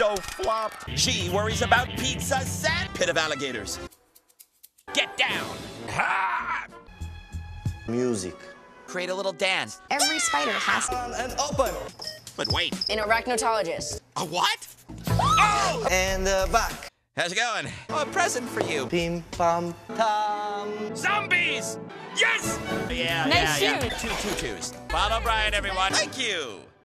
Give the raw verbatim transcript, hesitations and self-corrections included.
so flopped. She worries about pizza sand pit of alligators. Get down. Ha! Music. Create a little dance. Every spider has to. Um, and open. But wait. An arachnotologist. A what? Oh! And uh, back. How's it going? Oh, a present for you. Pim pam tam. Zombies! Yes! Yeah, nice yeah, shoot. Yeah. Two, two, twos. Follow Brian, everyone. Thank you.